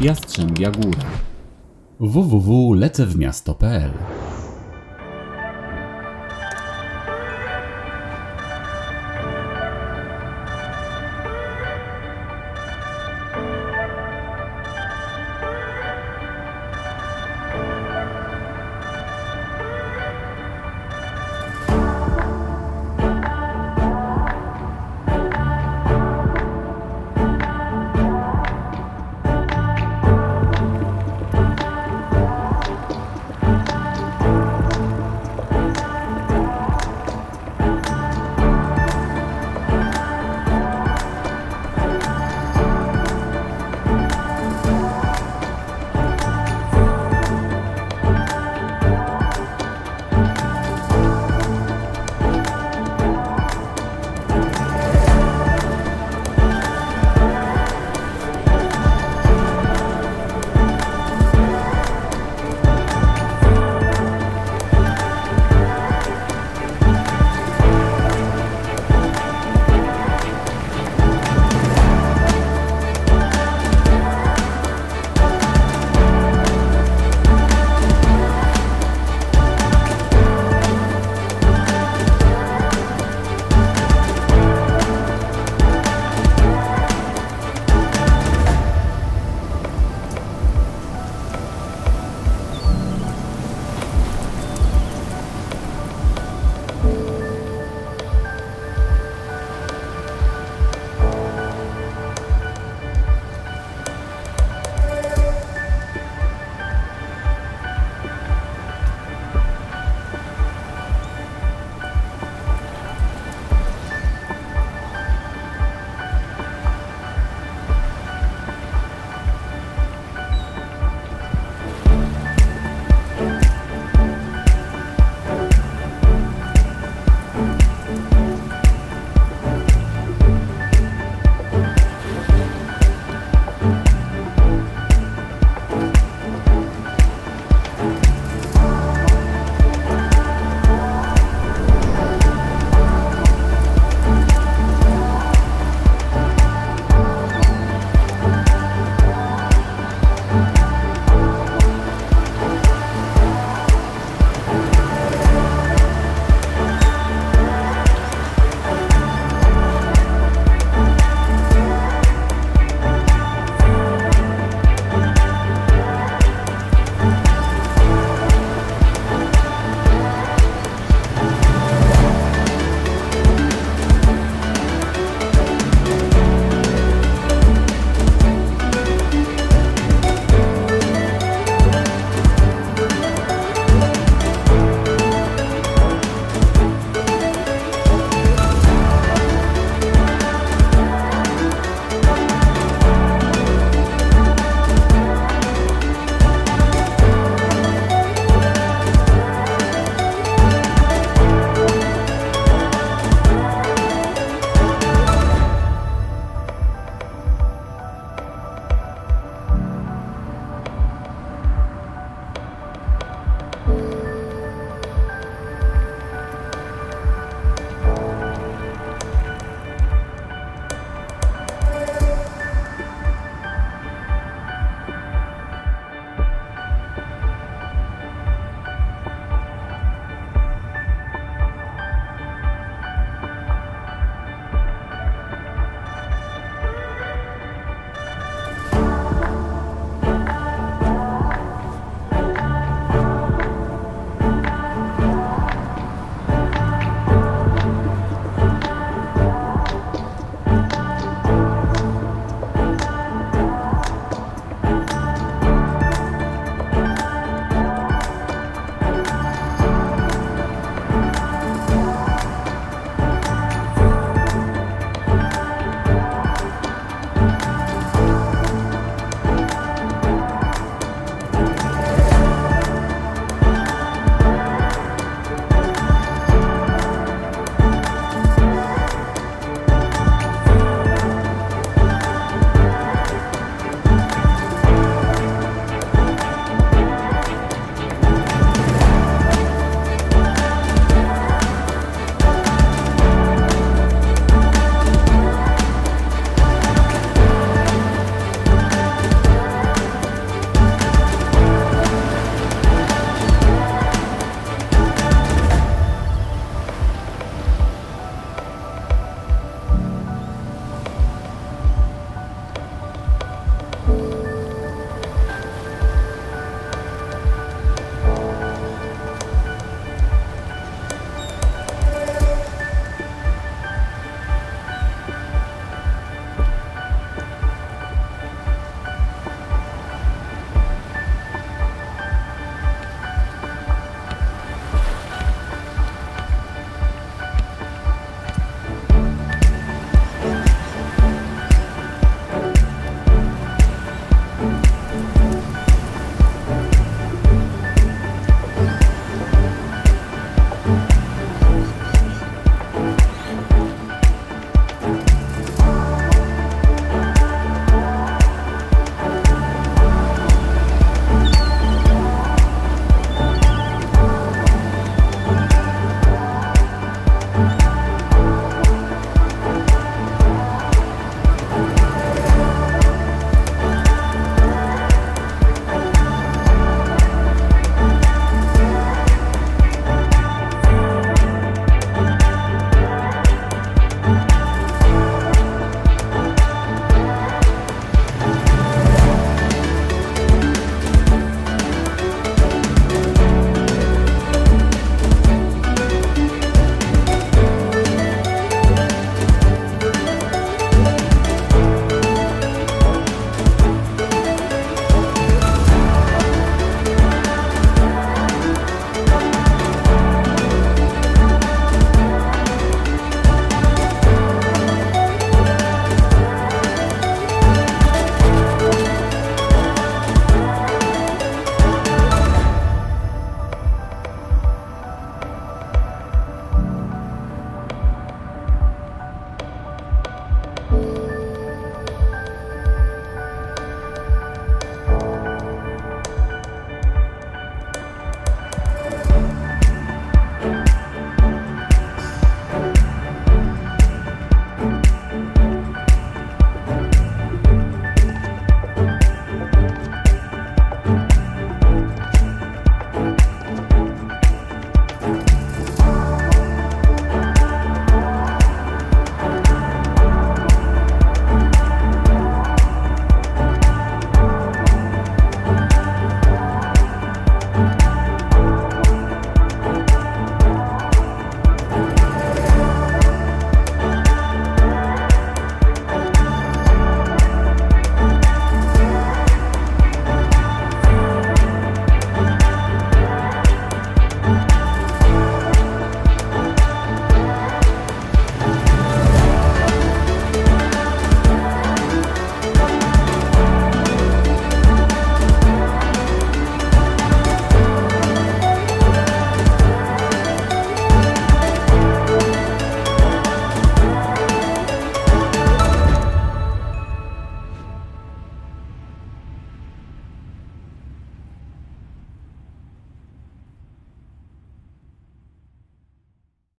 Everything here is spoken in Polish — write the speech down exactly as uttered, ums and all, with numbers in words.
Jastrzębia Góra. w w w kropka lecewmiasto kropka p l